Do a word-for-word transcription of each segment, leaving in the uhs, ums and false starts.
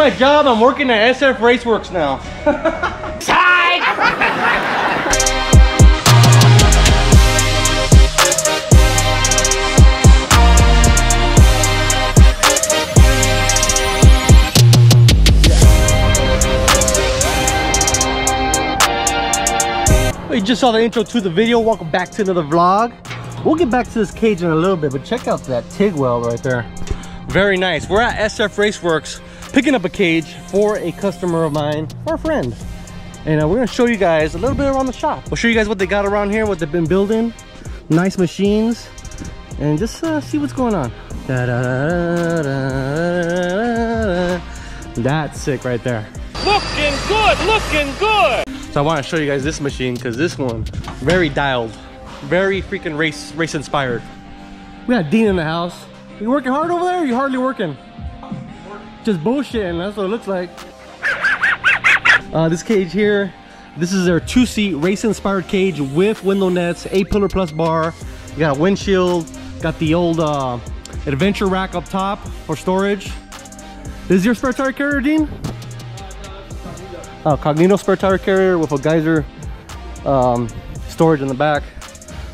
my job. I'm working at S F Raceworks now. You just saw the intro to the video. Welcome back to another vlog. We'll get back to this cage in a little bit, but check out that TIG weld right there. Very nice. We're at S F Raceworks picking up a cage for a customer of mine, or a friend. And uh, we're gonna show you guys a little bit around the shop. We'll show you guys what they got around here, what they've been building, nice machines, and just uh, see what's going on. Da, da, da, da, da, da. That's sick right there. Looking good, looking good. So I wanna show you guys this machine, cause this one, very dialed, very freaking race, race inspired. We got Dean in the house. You working hard over there, or you hardly working? Just bullshitting, that's what it looks like. Uh, this cage here, this is their two-seat race-inspired cage with window nets, eight-pillar plus bar. You got a windshield, got the old uh, adventure rack up top for storage. This is your spare tire carrier, Dean? Uh, Cognito spare tire carrier with a geyser um, storage in the back.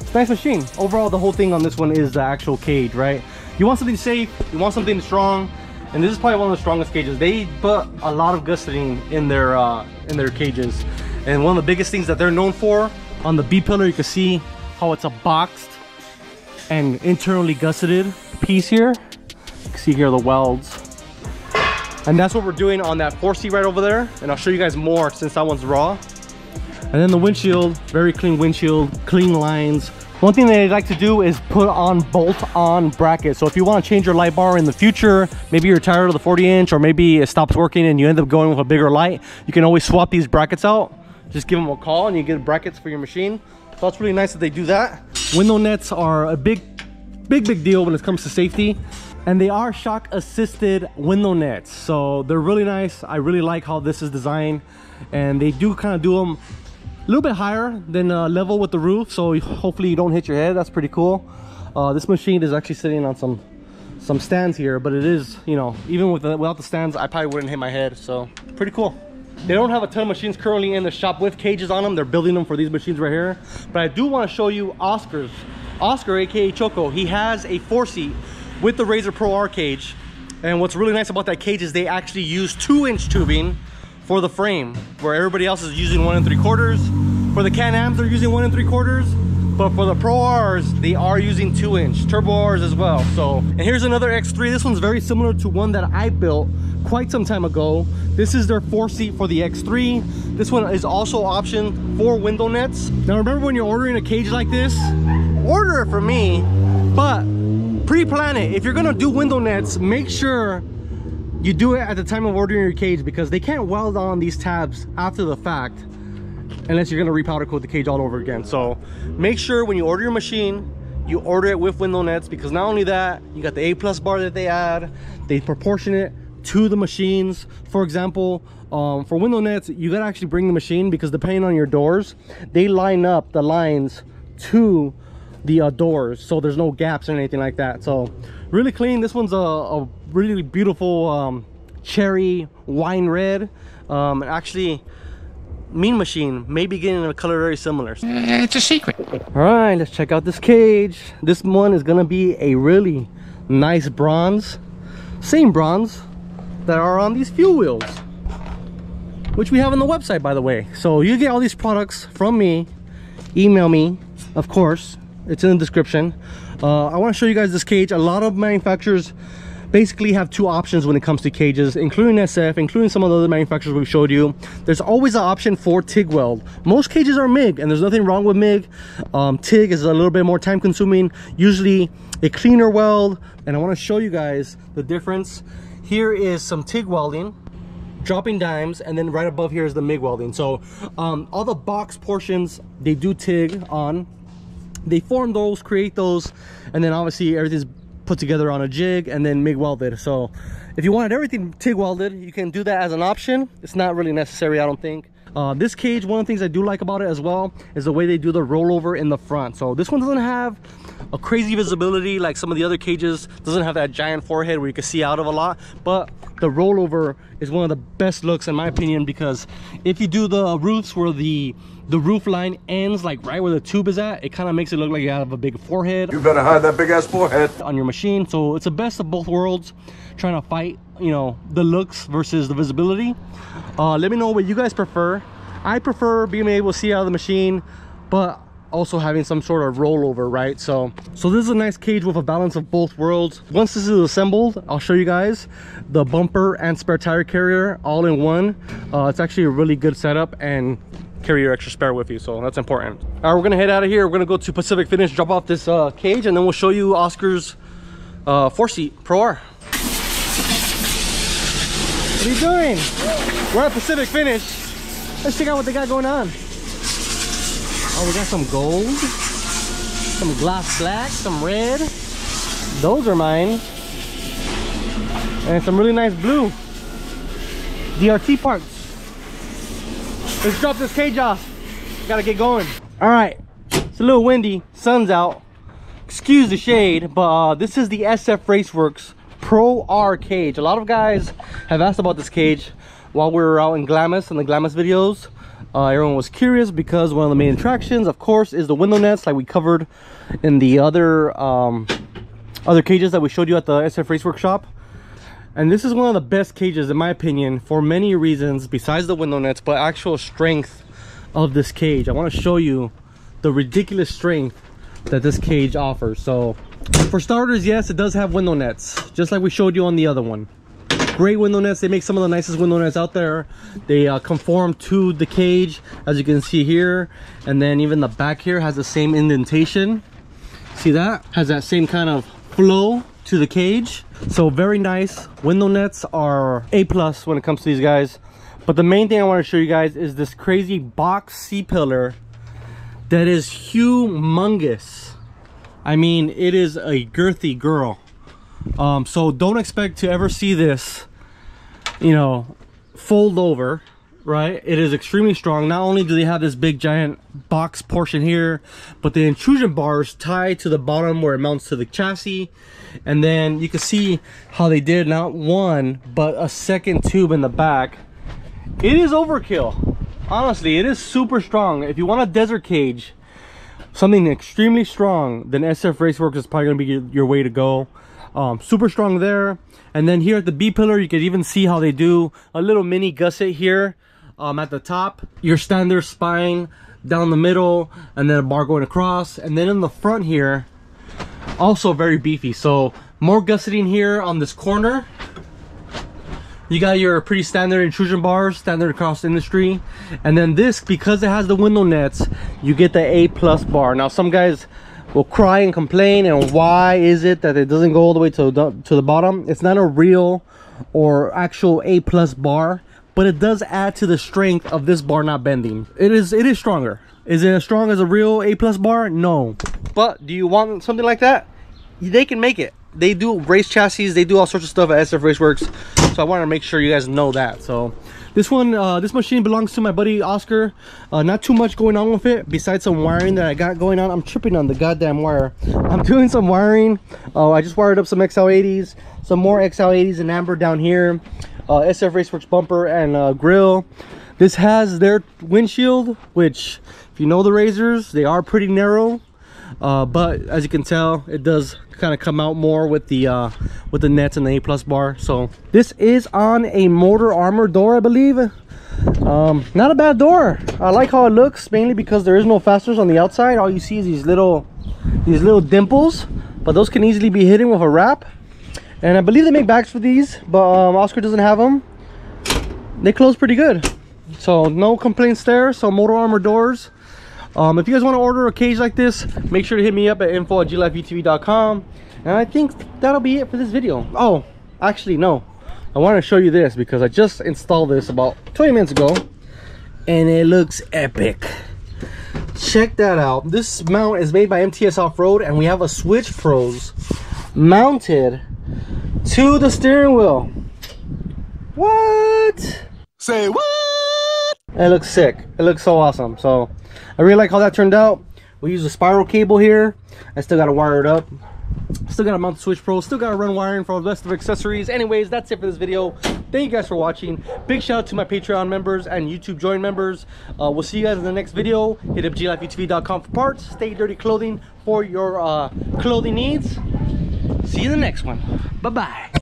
It's a nice machine. Overall, the whole thing on this one is the actual cage, right? You want something safe, you want something strong, and this is probably one of the strongest cages. They put a lot of gusseting in their uh, in their cages, and one of the biggest things that they're known for, on the B pillar you can see how it's a boxed and internally gusseted piece here. You can see here the welds. And that's what we're doing on that four C right over there, and I'll show you guys more since that one's raw. And then the windshield, very clean windshield, clean lines. One thing they like to do is put on bolt-on brackets. So if you want to change your light bar in the future, maybe you're tired of the forty inch, or maybe it stops working and you end up going with a bigger light, you can always swap these brackets out. Just give them a call and you get brackets for your machine. So it's really nice that they do that. Window nets are a big, big, big deal when it comes to safety. And they are shock-assisted window nets. So they're really nice. I really like how this is designed. And they do kind of do them a little bit higher than uh, level with the roof, so hopefully you don't hit your head. That's pretty cool. Uh, this machine is actually sitting on some some stands here, but it is, you know, even with the, without the stands, I probably wouldn't hit my head, so pretty cool. They don't have a ton of machines currently in the shop with cages on them. They're building them for these machines right here, but I do want to show you Oscar's. Oscar, aka Choco, he has a four-seat with the R Z R Pro-R cage, and what's really nice about that cage is they actually use two-inch tubing for the frame, where everybody else is using one and three quarters. For the Can-Ams, they're using one and three quarters, but for the Pro-Rs, they are using two inch, Turbo-Rs as well. So, and here's another X three. This one's very similar to one that I built quite some time ago. This is their four seat for the X three. This one is also optioned for window nets. Now remember, when you're ordering a cage like this, order it for me, but pre-plan it. If you're gonna do window nets, make sure you do it at the time of ordering your cage, because they can't weld on these tabs after the fact unless you're going to repowder coat the cage all over again. So make sure when you order your machine, you order it with window nets, because not only that, you got the A plus bar that they add. They proportion it to the machines. For example, um, for window nets, you got to actually bring the machine, because depending on your doors, they line up the lines to the uh, doors, so there's no gaps or anything like that. So really clean. This one's a, a really beautiful um, cherry wine red. Um, actually, mean machine may be getting a color very similar. It's a secret. All right, let's check out this cage. This one is gonna be a really nice bronze, same bronze that are on these fuel wheels, which we have on the website, by the way. So you get all these products from me. Email me, of course. It's in the description. Uh, I want to show you guys this cage. A lot of manufacturers basically have two options when it comes to cages, including S F, including some of the other manufacturers we've showed you. There's always an option for TIG weld. Most cages are MIG, and there's nothing wrong with MIG. Um, TIG is a little bit more time consuming, usually a cleaner weld, and I want to show you guys the difference. Here is some TIG welding, dropping dimes, and then right above here is the MIG welding. So um, all the box portions, they do TIG on. They form those, create those, and then obviously everything's put together on a jig and then MIG welded. So if you wanted everything TIG welded, you can do that as an option. It's not really necessary, I don't think. Uh, this cage, one of the things I do like about it as well is the way they do the rollover in the front. So this one doesn't have a crazy visibility like some of the other cages, doesn't have that giant forehead where you can see out of a lot, but the rollover is one of the best looks in my opinion, because if you do the roofs where the the roof line ends like right where the tube is at, it kind of makes it look like you have a big forehead. You better hide that big ass forehead on your machine. So it's the best of both worlds, trying to fight, you know, the looks versus the visibility. Uh, let me know what you guys prefer. I prefer being able to see out of the machine, but also having some sort of rollover, right? So so this is a nice cage with a balance of both worlds. Once this is assembled, I'll show you guys the bumper and spare tire carrier all in one. Uh, it's actually a really good setup, and carry your extra spare with you, so that's important. All right, we're gonna head out of here. We're gonna go to Pacific Finish, drop off this uh, cage, and then we'll show you Oscar's uh, four-seat Pro-R. What are you doing? We're at Pacific Finish. Let's check out what they got going on. Oh, we got some gold, some gloss black, some red. Those are mine. And some really nice blue. D R T parts. Let's drop this cage off. Gotta get going. All right, it's a little windy, sun's out. Excuse the shade, but uh, this is the S F Raceworks Pro-R cage. A lot of guys have asked about this cage while we were out in Glamis and the Glamis videos. Uh, everyone was curious because one of the main attractions, of course, is the window nets, like we covered in the other um, other cages that we showed you at the S F Race Workshop. And this is one of the best cages, in my opinion, for many reasons besides the window nets, but actual strength of this cage. I want to show you the ridiculous strength that this cage offers. So, for starters, yes, it does have window nets, just like we showed you on the other one. Great window nets. They make some of the nicest window nets out there. They uh, conform to the cage, as you can see here. And then even the back here has the same indentation. See that? Has that same kind of flow to the cage. So very nice. Window nets are A plus when it comes to these guys. But the main thing I want to show you guys is this crazy box C-pillar that is humongous. I mean, it is a girthy girl. Um, so don't expect to ever see this, you know, fold over, right? It is extremely strong. Not only do they have this big giant box portion here, but the intrusion bars tie to the bottom where it mounts to the chassis. And then you can see how they did not one, but a second tube in the back. It is overkill. Honestly, it is super strong. If you want a desert cage, something extremely strong, then S F Raceworks is probably going to be your, your way to go. Um, super strong there. And then here at the B pillar, you can even see how they do a little mini gusset here um, at the top. Your standard spine down the middle, and then a bar going across. And then in the front here, also very beefy. So more gusseting here on this corner. You got your pretty standard intrusion bars, standard across the industry. And then this, because it has the window nets, you get the A plus bar. Now some guys will cry and complain, and why is it that it doesn't go all the way to the, to the bottom? It's not a real or actual A plus bar, but it does add to the strength of this bar not bending. It is, it is stronger. Is it as strong as a real A plus bar? No. But do you want something like that? They can make it. They do race chassis, they do all sorts of stuff at S F Raceworks, so I want to make sure you guys know that. So this one, uh, this machine belongs to my buddy Oscar. Uh, not too much going on with it besides some wiring that I got going on. I'm tripping on the goddamn wire. I'm doing some wiring. Oh, uh, I just wired up some X L eighties, some more X L eighties in amber down here, uh, S F Raceworks bumper and uh, grill. This has their windshield, which if you know the R Z Rs, they are pretty narrow. Uh, but as you can tell, it does kind of come out more with the uh, with the nets and the A plus bar. So this is on a Motor Armor door, I believe. Um, not a bad door. I like how it looks, mainly because there is no fasteners on the outside. All you see is these little these little dimples, but those can easily be hidden with a wrap. And I believe they make bags for these, but um, Oscar doesn't have them. They close pretty good, so no complaints there. So Motor Armor doors. Um, if you guys want to order a cage like this, make sure to hit me up at info at G L I F E U T V dot com. And I think that'll be it for this video. Oh, actually, no. I want to show you this because I just installed this about twenty minutes ago. And it looks epic. Check that out. This mount is made by M T S Off-Road, and we have a Switch Pros mounted to the steering wheel. What? Say what? and it looks sick. It looks so awesome. So I really like how that turned out. We use a spiral cable here. I still got to wire it up. Still got to mount the Switch Pro. Still got to run wiring for all the rest of the accessories. Anyways, that's it for this video. Thank you guys for watching. Big shout out to my Patreon members and YouTube join members. Uh, we'll see you guys in the next video. Hit up G Life U T V dot com for parts. Stay Dirty Clothing for your uh, clothing needs. See you in the next one. Bye-bye.